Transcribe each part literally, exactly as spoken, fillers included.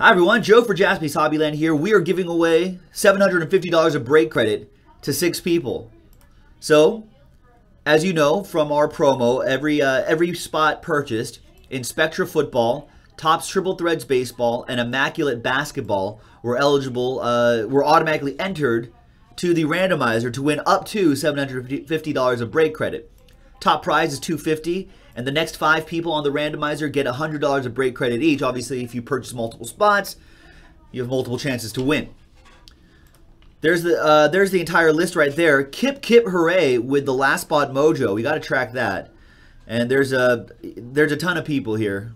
Hi everyone, Joe for Jaspy's Hobbyland here. We are giving away seven hundred fifty dollars of break credit to six people. So, as you know from our promo, every uh, every spot purchased in Spectra Football, Topps Triple Threads Baseball, and Immaculate Basketball were eligible, uh, were automatically entered to the randomizer to win up to seven hundred fifty dollars of break credit. Top prize is two hundred fifty dollars. And the next five people on the randomizer get one hundred dollars of break credit each. Obviously, if you purchase multiple spots, you have multiple chances to win. There's the uh, there's the entire list right there. Kip Kip Hooray with the Last Spot Mojo. We got to track that. And there's a there's a ton of people here.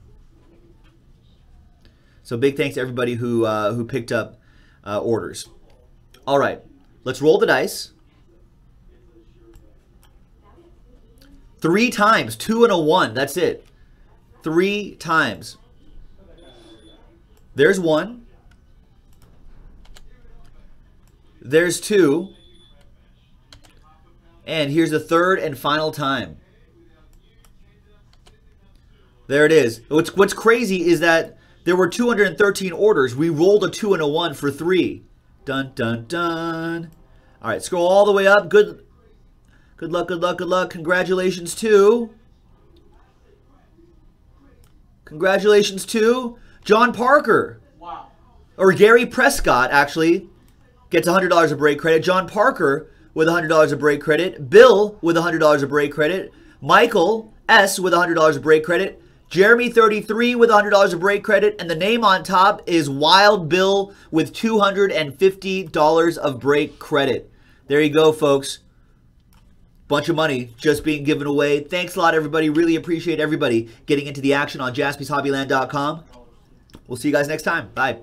So big thanks to everybody who uh, who picked up uh, orders. All right, let's roll the dice. Three times, two and a one, that's it. Three times. There's one. There's two. And here's the third and final time. There it is. What's, what's crazy is that there were two hundred thirteen orders. We rolled a two and a one for three. Dun, dun, dun. All right, scroll all the way up. Good. Good luck, good luck, good luck. Congratulations to... Congratulations to John Parker. Wow. Or Gary Prescott, actually, gets one hundred dollars of break credit. John Parker with one hundred dollars of break credit. Bill with one hundred dollars of break credit. Michael S. with one hundred dollars of break credit. Jeremy thirty-three with one hundred dollars of break credit. And the name on top is Wild Bill with two hundred fifty dollars of break credit. There you go, folks. Bunch of money just being given away. Thanks a lot, everybody. Really appreciate everybody getting into the action on Jaspys Hobbyland dot com. We'll see you guys next time. Bye.